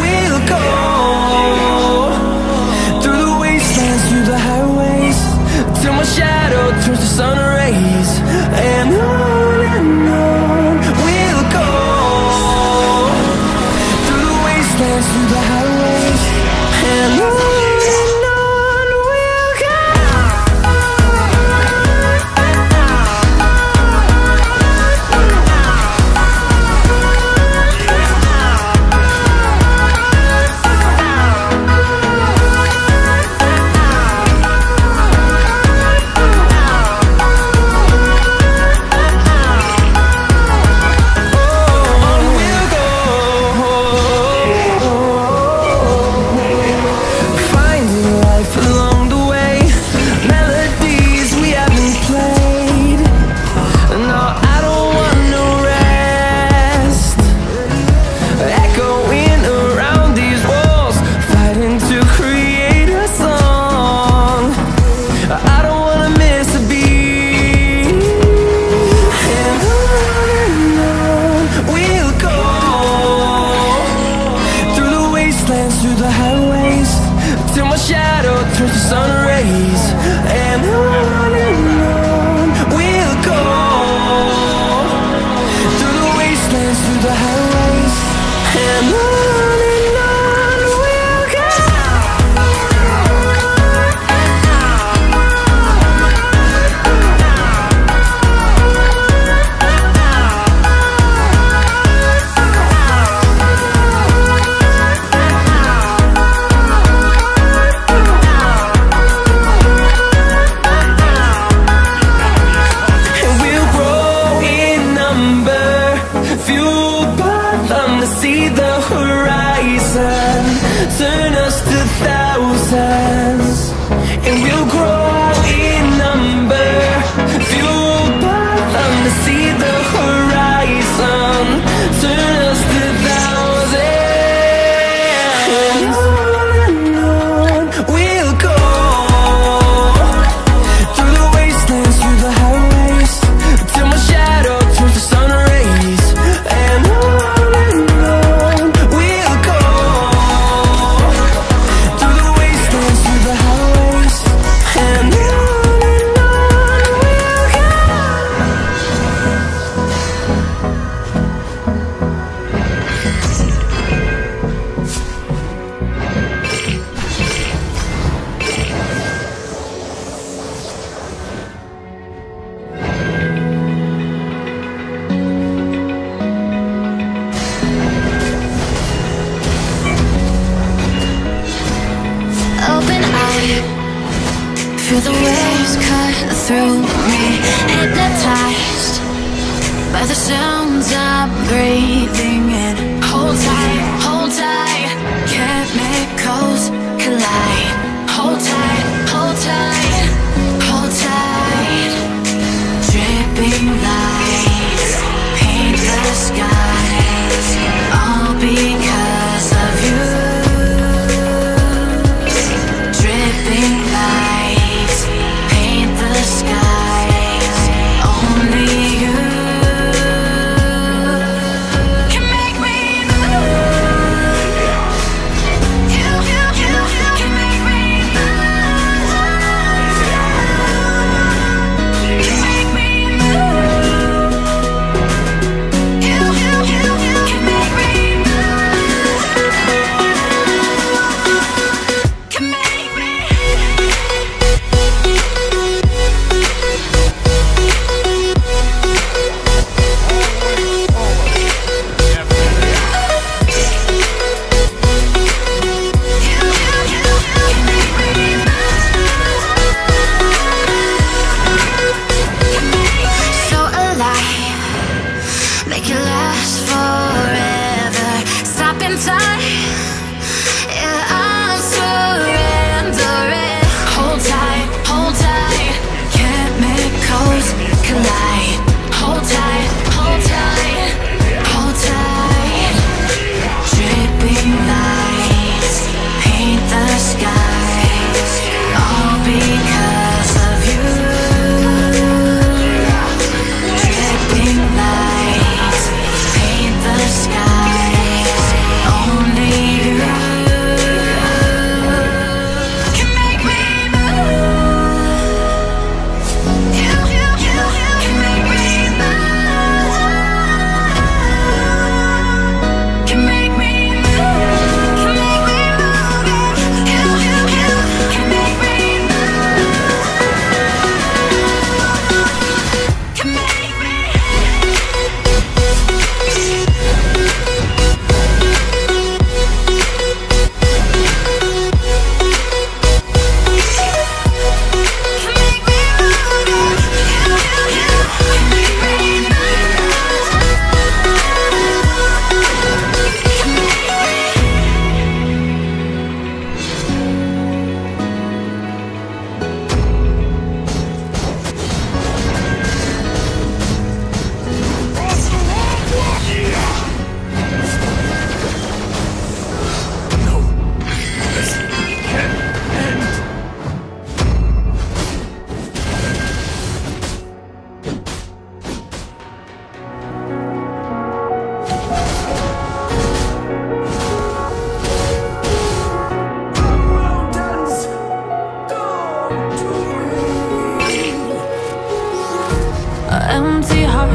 we'll go, through the wastelands, through the highways, till my shadow turns to sun rays. And on we'll go, through the wastelands, through the highways, and on. Through the highways, till my shadow turns to sun rays, and on we'll go, through the wastelands, through the highways, and on we'll go. See the horizon, turn us to thousands, and we'll grow in number, fueled by them. To see the horizon, turn us to thousands, and on we'll go, through the wastelands, through the highways, till my shadow turns to sun rays, and on. Feel the waves cut through me, hypnotized by the sounds I'm breathing in. Hold tight, chemicals collide. Hold tight, dripping lights paint the skies, all because of you. Dripping lights can't make.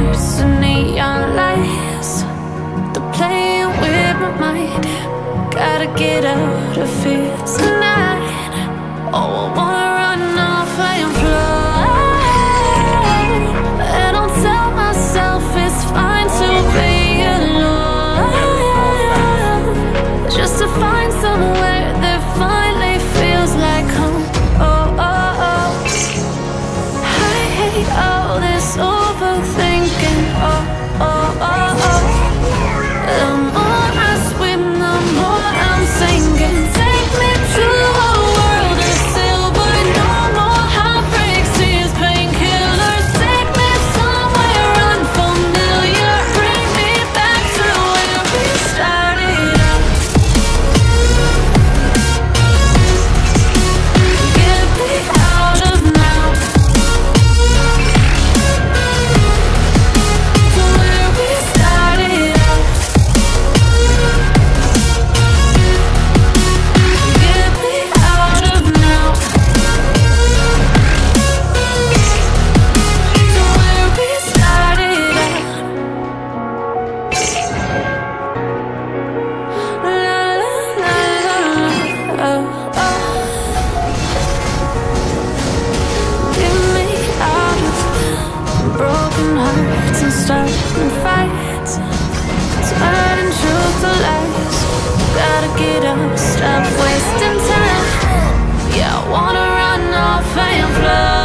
There's neon lights, they're playing with my mind. Gotta get out of here tonight. Oh, I wanna run off and fly, and I'll tell myself it's fine to be alone, just to find somewhere that finally feels like home. Oh, oh, oh, I hate all this overthinking. Starting fights, turning truth to lies. Gotta get up, stop wasting time. Yeah, I wanna run off and fly.